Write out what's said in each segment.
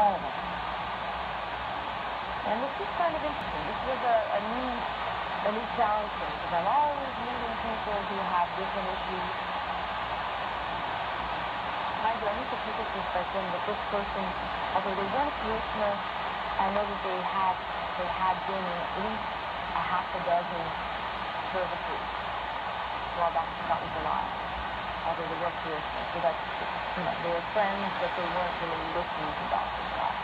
moment. And this is kind of interesting. This was a new challenge for me, because I'm always meeting people who have different issues. Mind you, I need to put this in, but this person, although they weren't a commissioner, I know that they had been in at least a half a dozen services while back to Scotland July, although they were commissioners. So that's, you know, they were friends, but they weren't really listening to Dr. Scott.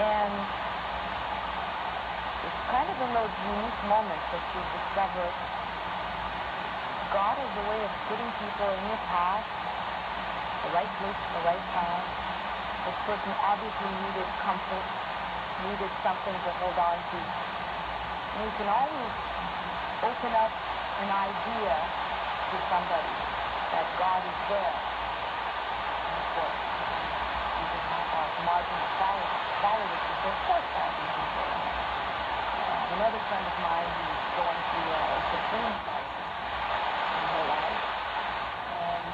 And it's kind of in those unique moments that you discover God is a way of putting people in your path, the right place, the right time. This person obviously needed comfort, needed something to hold on to. And you can always open up an idea to somebody that God is there. And of course, you just have a margin of followers who say, of course, God is there. Another friend of mine who's going through a supreme crisis in her life. And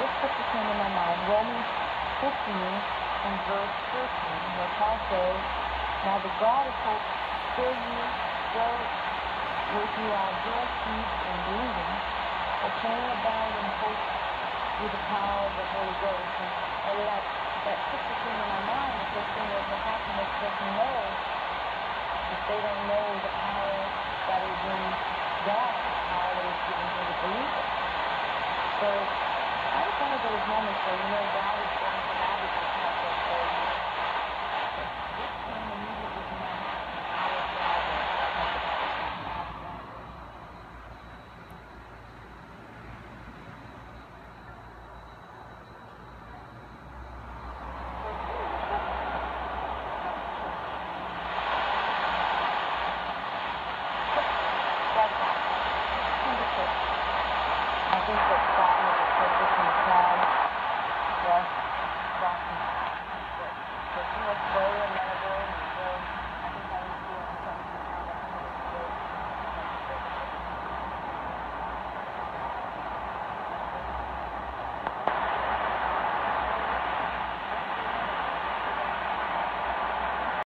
this puts the in my mind, Romans 15 and verse 13, where Paul says, now the God of hope fill you so with you are your peace and believing, obtain abound in hope through the power of the Holy Ghost. And that puts the in my mind, the first thing that will happen is that they know if they don't know the power that is in God, the power that is given to the believer. So I was one of those moments where, you know, God is